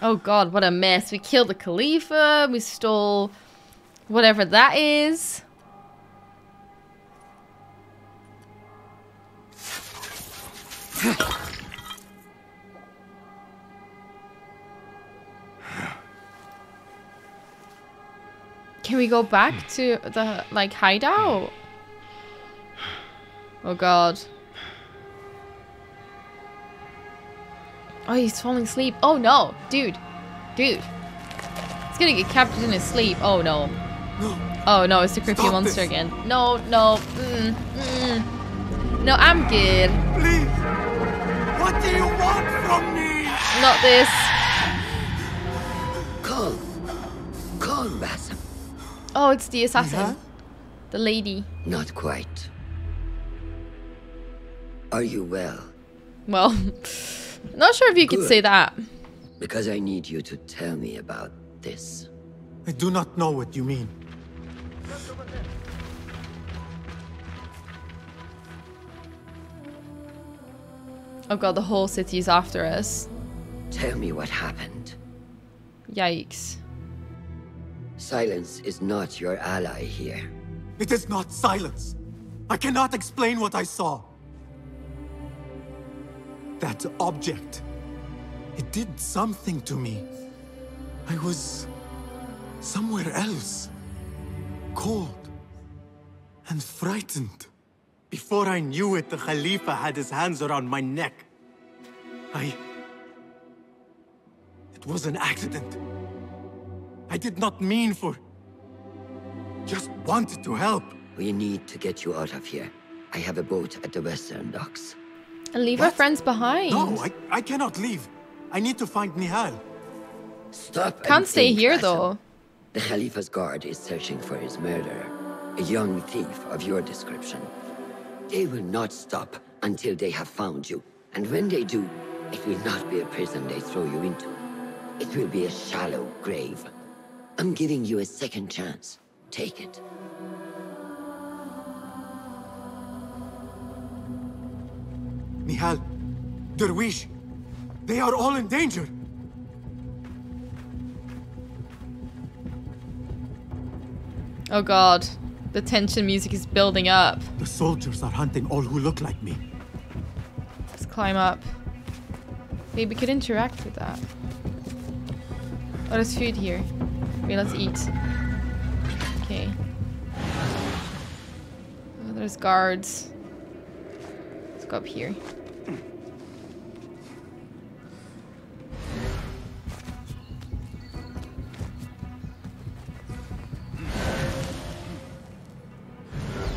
Oh God, what a mess. We killed the Khalifa. We stole whatever that is. Can we go back to the, like, hideout? Oh God. Oh, he's falling asleep. Oh no, dude. Dude. He's gonna get captured in his sleep. Oh no. No. Oh no, it's the creepy monster again. No, no. No, I'm good. Please. What do you want from me? Not this. Calm. Calm, Basim. Oh, it's the assassin. The lady. Not quite. Are you well? Well, not sure if you could say that. Because I need you to tell me about this. I do not know what you mean. Oh God, the whole city's after us. Tell me what happened. Yikes. Silence is not your ally here. It is not silence. I cannot explain what I saw. That object. It did something to me. I was somewhere else. Cold. and frightened. Before I knew it, the Khalifa had his hands around my neck. It was an accident. I did not mean for... Just wanted to help. We need to get you out of here. I have a boat at the western docks. And leave our friends behind. No, I cannot leave. I need to find Nihal. Stop. Can't stay here, though. The Khalifa's guard is searching for his murderer. A young thief of your description. They will not stop until they have found you. And when they do, it will not be a prison they throw you into. It will be a shallow grave. I'm giving you a second chance. Take it. Nihal, Durwish, they are all in danger. Oh god, the tension music is building up. The soldiers are hunting all who look like me. Let's climb up. Maybe we could interact with that. Oh, there's food here. Okay, let's eat. Okay. Oh, there's guards. Let's go up here.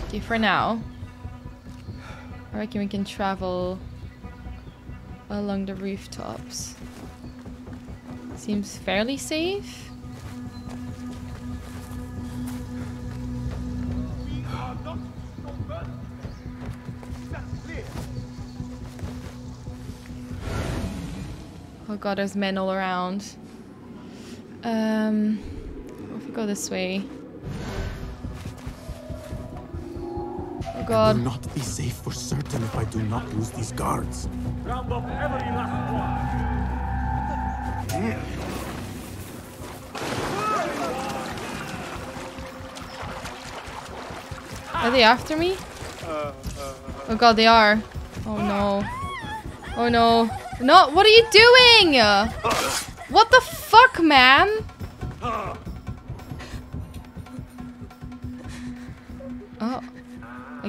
Okay, for now. I reckon we can travel along the rooftops. Seems fairly safe. Oh god, there's men all around. If we go this way. Oh god. I will not be safe for certain if I do not lose these guards. Round up every last one. Yeah. Are they after me? Oh god, they are. Oh no. Oh no. No, what are you doing? What the fuck, man? Oh. I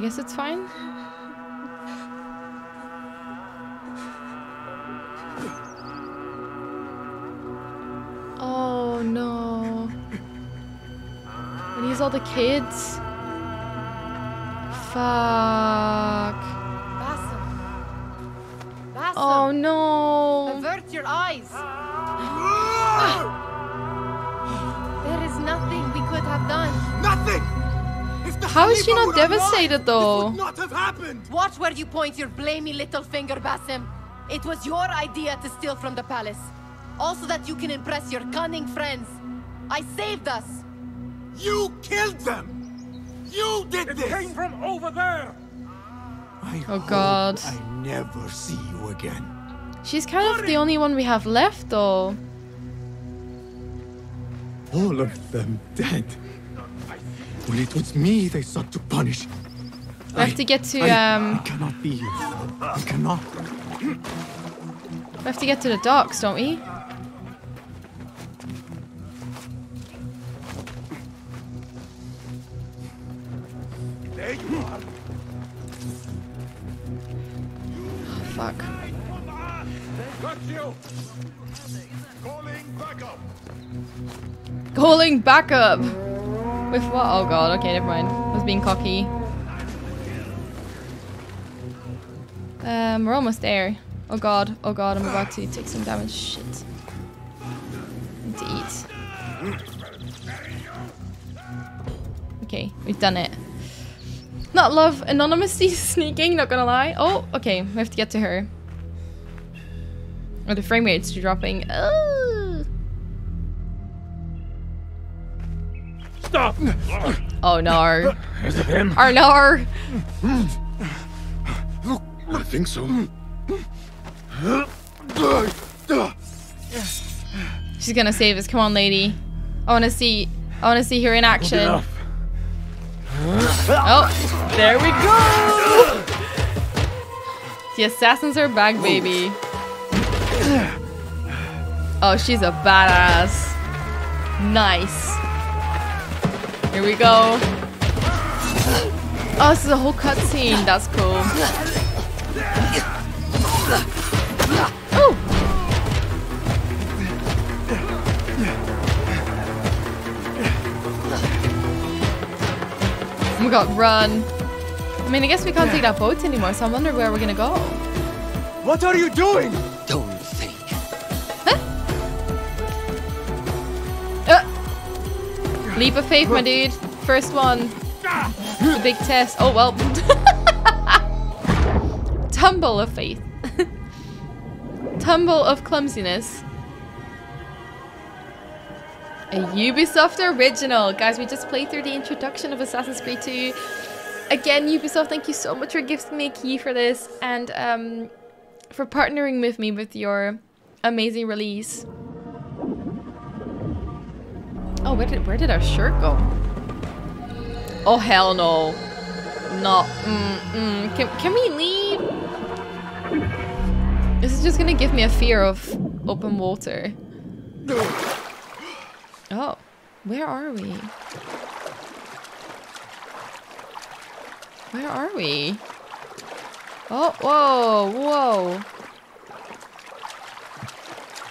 guess it's fine. Oh no. And he's all the kids. Fuck. Basim. Oh no. Avert your eyes. There is nothing we could have done. Nothing. How is she not devastated, though? This would not have happened. Watch where you point your blamey little finger, Basim. It was your idea to steal from the palace. Also that you can impress your cunning friends. I saved us. You killed them. You did this. It came from over there. Oh, God. I never see you again. She's kind of the only one we have left, though. All of them dead. When it was me they sought to punish. We have to get to I cannot be here. I cannot. We have to get to the docks, don't we? There you are. Oh, fuck. Got you. Calling backup. Calling backup. With what? Oh god, okay, never mind. I was being cocky. We're almost there. Oh god, I'm about to take some damage. Shit. I need to eat. Okay, we've done it. Not love, anonymity sneaking, not gonna lie. Oh, okay, we have to get to her. Oh, the frame rate's dropping. Oh! Stop. Oh no. Is it him? Oh no. Look, I think so. She's gonna save us. Come on, lady. I wanna see her in action. Oh, there we go! The assassins are back, baby. Oh, she's a badass. Nice. Here we go. Oh, this is a whole cutscene. That's cool. Oh! We got run. I mean, I guess we can't take that boat anymore, so I wonder where we're gonna go. What are you doing? Don't think. Huh? Leap of faith, my dude. First one. The big test. Oh, well. Tumble of faith. Tumble of clumsiness. A Ubisoft original. Guys, we just played through the introduction of Assassin's Creed 2. Again, Ubisoft, thank you so much for gifting me a key for this. And for partnering with me with your amazing release. Oh, where did our shirt go? Oh, hell no. No. Can we leave? This is just gonna give me a fear of open water. Oh, where are we? Where are we? Oh, whoa, whoa.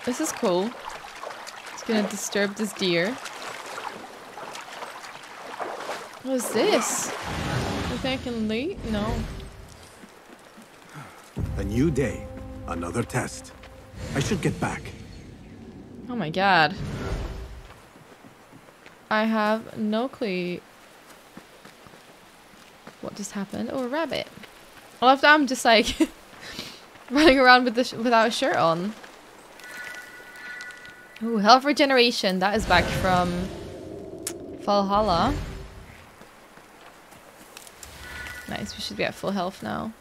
This is cool. It's gonna disturb this deer. What is this? I think I can leave? No. A new day. Another test. I should get back. Oh my god. I have no clue what just happened. Oh, a rabbit. I love that I'm just like running around with without a shirt on. Ooh, health regeneration. That is back from Valhalla. Nice, we should be at full health now.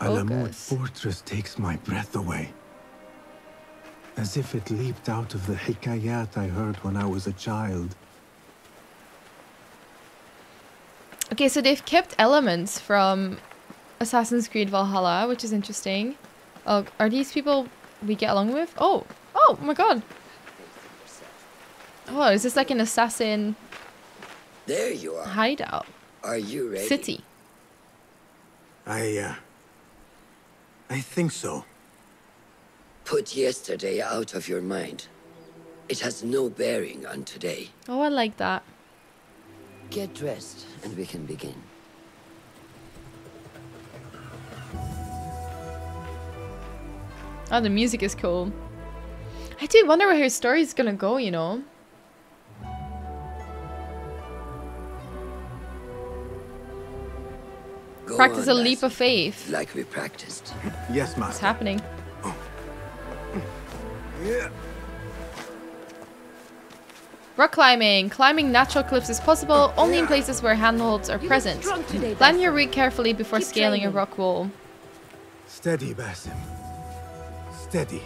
Alamut fortress takes my breath away. As if it leaped out of the hikayat I heard when I was a child. Okay, so they've kept elements from Assassin's Creed Valhalla, which is interesting. Oh, are these people we get along with? Oh! Oh my god! Oh, is this like an assassin there you are. Hideout? Are you ready? City. I think so. Put yesterday out of your mind. It has no bearing on today. Oh, I like that. Get dressed and we can begin. Oh, the music is cool. I do wonder where her story is gonna go, you know? Go practice on, a leap of faith. Like we practiced. Yes, master. It's happening. Oh. Yeah. Rock climbing. Climbing natural cliffs is possible only in places where handholds are present. Plan your route carefully before scaling a rock wall. Steady, Basim. Steady.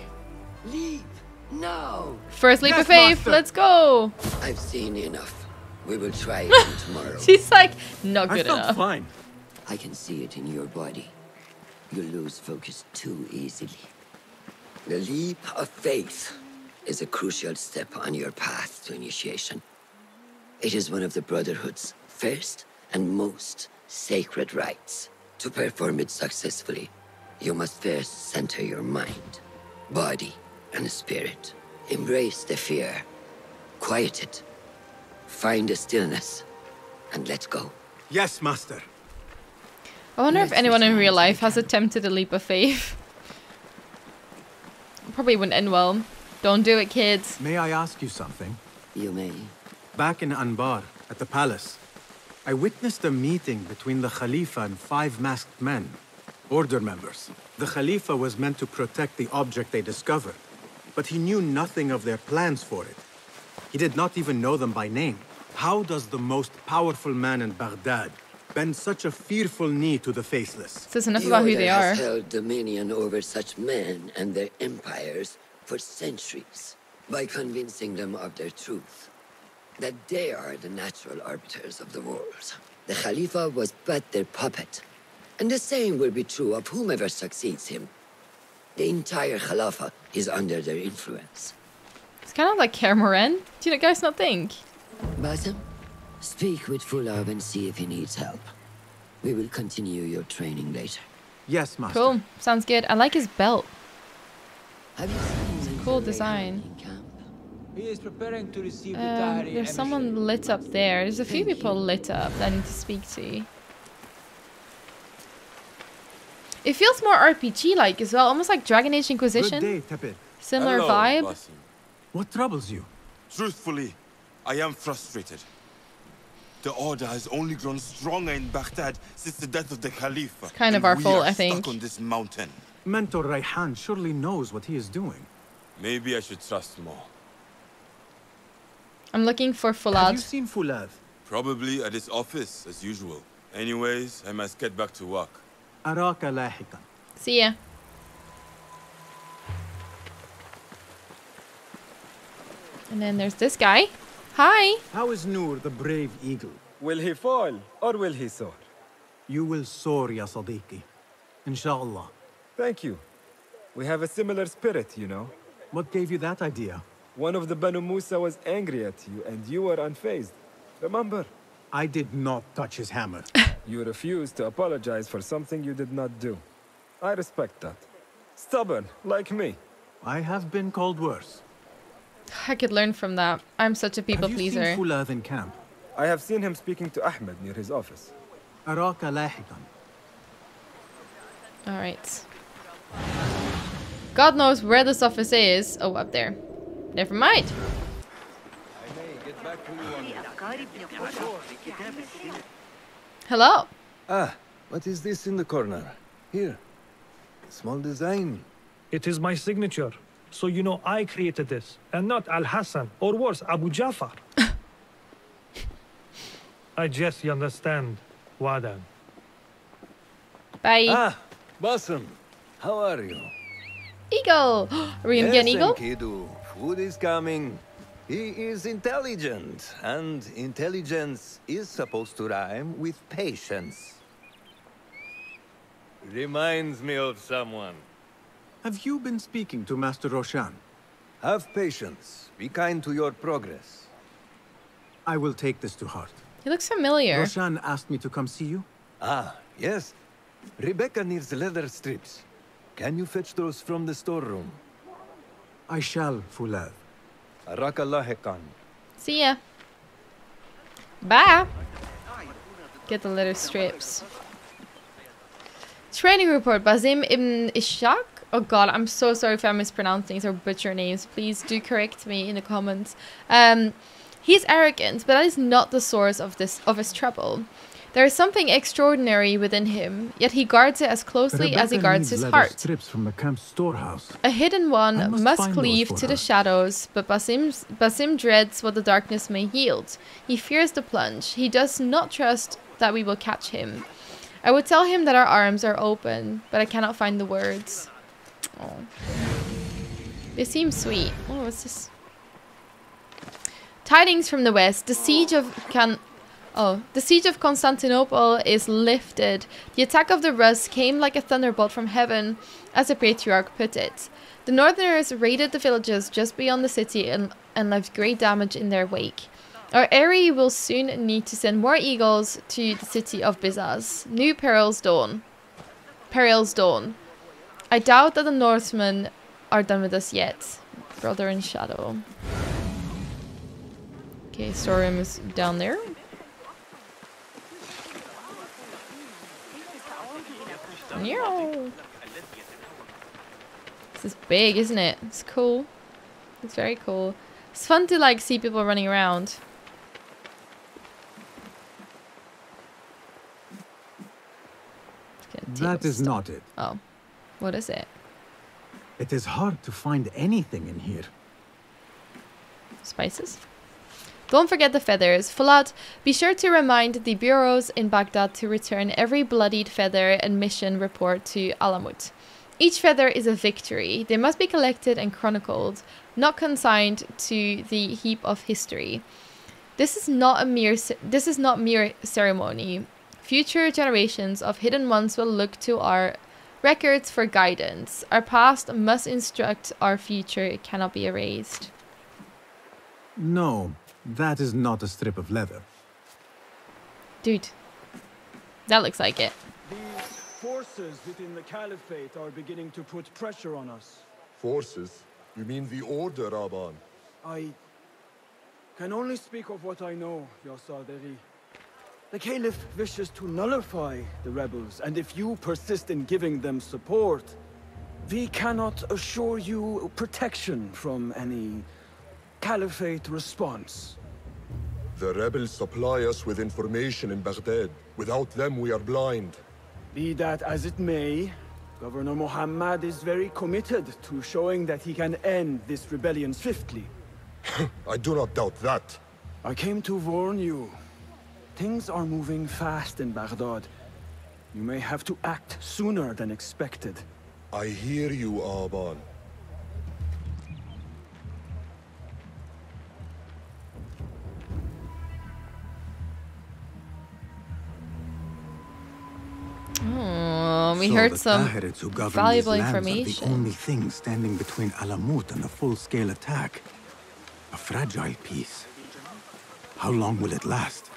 Leap. No. First leap of faith. Master. Let's go. I've seen enough. We will try again tomorrow. She's like, not good enough. I felt fine. I can see it in your body. You lose focus too easily. The leap of faith is a crucial step on your path to initiation. It is one of the Brotherhood's first and most sacred rites. To perform it successfully, you must first center your mind, body, and spirit. Embrace the fear, quiet it, find a stillness, and let go. Yes, master. I wonder if anyone in real life has attempted a leap of faith. Probably wouldn't end well. Don't do it, kids. May I ask you something? You may. Back in Anbar, at the palace, I witnessed a meeting between the Khalifa and 5 masked men, order members. The Khalifa was meant to protect the object they discovered, but he knew nothing of their plans for it. He did not even know them by name. How does the most powerful man in Baghdad bend such a fearful knee to the faceless? Says enough about who they are. The Order has held dominion over such men and their empires for centuries by convincing them of their truth, that they are the natural arbiters of the world. The Khalifa was but their puppet, and the same will be true of whomever succeeds him. The entire Khalifa is under their influence. It's kind of like Cameron. Do you guys not think? Basim? Speak with Fulad and see if he needs help. We will continue your training later. Yes, master. Cool. Sounds good. I like his belt. It's a cool design. He is preparing to receive the diary. There's someone lit up there. There's a few people lit up that I need to speak to. It feels more RPG-like as well, almost like Dragon Age Inquisition. Good day, similar hello, vibe. Basim. What troubles you? Truthfully, I am frustrated. The order has only grown stronger in Baghdad since the death of the Khalifa. It's kind of our fault, I think. Stuck on this mountain. Mentor Raihan surely knows what he is doing. Maybe I should trust more. I'm looking for Fulad. Have you seen Fulad? Probably at his office, as usual. Anyways, I must get back to work. See ya. And then there's this guy. Hi. How is Noor, the brave eagle? Will he fall or will he soar? You will soar, ya Sadiqi. Inshallah. Thank you. We have a similar spirit, you know. What gave you that idea? One of the Banu Musa was angry at you and you were unfazed. Remember? I did not touch his hammer. You refused to apologize for something you did not do. I respect that. Stubborn, like me. I have been called worse. I could learn from that. I'm such a people pleaser. Have you seen Fulad in camp? I have seen him speaking to Ahmed near his office. Alright. God knows where this office is. Oh, up there. Never mind. Hello. Ah, what is this in the corner? Here. Small design. It is my signature. So you know I created this, and not Al-Hassan, or worse, Abu Jafar. I guess you understand, Wadan. Bye. Ah, Basim. How are you? Eagle. Are we gonna get an eagle? Kidu. Food is coming. He is intelligent, and intelligence is supposed to rhyme with patience. Reminds me of someone. Have you been speaking to Master Roshan? Have patience. Be kind to your progress. I will take this to heart. He looks familiar. Roshan asked me to come see you. Ah, yes. Rebecca needs leather strips. Can you fetch those from the storeroom? I shall, Fulad. Arakallahikan. See ya. Bye. Get the leather strips. Training report. Basim Ibn Isak. Oh god, I'm so sorry if I mispronounce things or butcher names. Please do correct me in the comments. He's arrogant, but that is not the source of his trouble. There is something extraordinary within him, yet he guards it as closely as he guards his heart. From the camp storehouse. A hidden one must cleave to the shadows, but Basim dreads what the darkness may yield. He fears the plunge. He does not trust that we will catch him. I would tell him that our arms are open, but I cannot find the words. Oh. They seem sweet. Oh, what's this? Tidings from the west. The siege of Constantinople is lifted. The attack of the Rus came like a thunderbolt from heaven, as the patriarch put it. The northerners raided the villages just beyond the city and left great damage in their wake. Our area will soon need to send more eagles to the city of Bizaz. New perils dawn. I doubt that the Norsemen are done with us yet. Brother in shadow. Okay, storeroom is down there. Yo. This is big, isn't it? It's cool. It's very cool. It's fun to like see people running around. That is not it. Oh. What is it? It is hard to find anything in here. Spices? Don't forget the feathers. Fulad, be sure to remind the bureaus in Baghdad to return every bloodied feather and mission report to Alamut. Each feather is a victory. They must be collected and chronicled, not consigned to the heap of history. This is not mere ceremony. Future generations of hidden ones will look to our records for guidance. Our past must instruct our future. It cannot be erased. No, that is not a strip of leather. Dude. That looks like it. These forces within the Caliphate are beginning to put pressure on us. Forces? You mean the Order, Rabban? I can only speak of what I know, Ya Sadri. The Caliph wishes to nullify the rebels, and if you persist in giving them support, we cannot assure you protection from any Caliphate response. The rebels supply us with information in Baghdad. Without them, we are blind. Be that as it may, Governor Muhammad is very committed to showing that he can end this rebellion swiftly. I do not doubt that. I came to warn you. Things are moving fast in Baghdad. You may have to act sooner than expected. I hear you, Aban. We heard some valuable information. The only thing standing between Alamut and a full-scale attack, a fragile piece. How long will it last?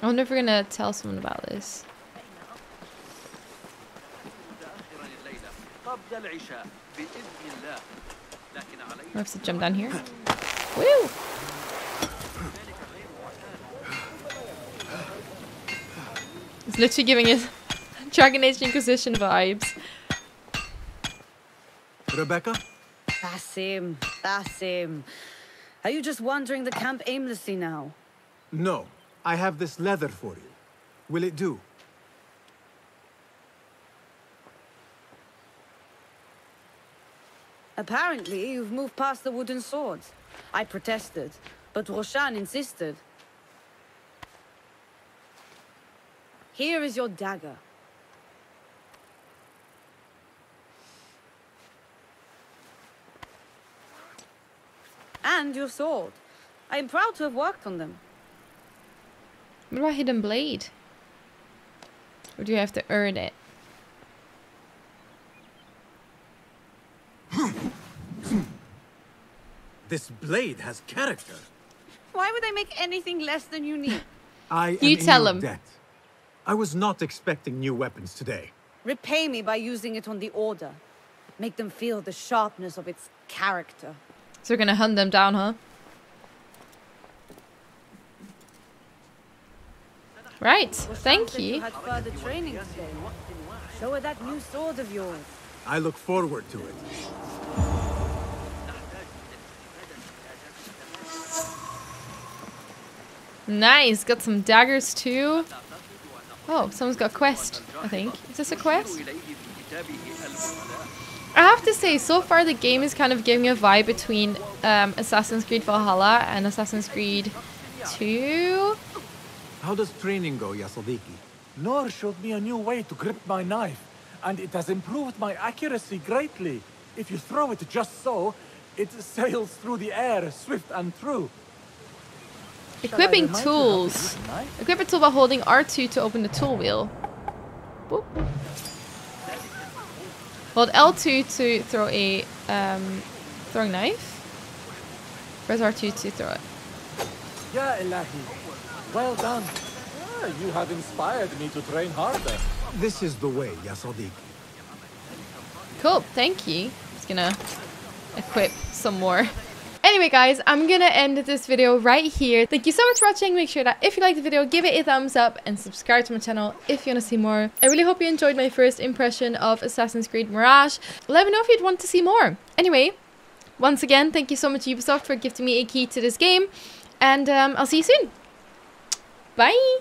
I wonder if we're gonna tell someone about this. I have to jump down here. Woo! It's literally giving us Dragon Age Inquisition vibes. Rebecca? Basim. Are you just wandering the camp aimlessly now? No. I have this leather for you. Will it do? Apparently, you've moved past the wooden swords. I protested, but Roshan insisted. Here is your dagger. And your sword. I am proud to have worked on them. What about hidden blade? Or do you have to earn it? This blade has character. Why would I make anything less than unique? You tell him. I was not expecting new weapons today. Repay me by using it on the Order. Make them feel the sharpness of its character. So we're gonna hunt them down, huh? Right, thank you. Show her that new sword of yours. I look forward to it. Nice, got some daggers too. Oh, someone's got a quest, I think. Is this a quest? I have to say, so far the game is kind of giving me a vibe between Assassin's Creed Valhalla and Assassin's Creed 2. How does training go, Yasodiki? Noor showed me a new way to grip my knife, and it has improved my accuracy greatly. If you throw it just so, it sails through the air, swift and true. Equipping tools. Equip a tool by holding R2 to open the tool wheel. Boop. Hold L2 to throw a throwing knife. Press R2 to throw it. Ya Ilahi. Well done. Ah, you have inspired me to train harder. This is the way, Ya Sadiq. Cool, thank you. Just gonna equip some more. Anyway guys, I'm gonna end this video right here. Thank you so much for watching. Make sure that if you like the video, give it a thumbs up and subscribe to my channel if you want to see more. I really hope you enjoyed my first impression of Assassin's Creed Mirage. Let me know if you'd want to see more. Anyway, once again, thank you so much Ubisoft for giving me a key to this game, and I'll see you soon. Bye!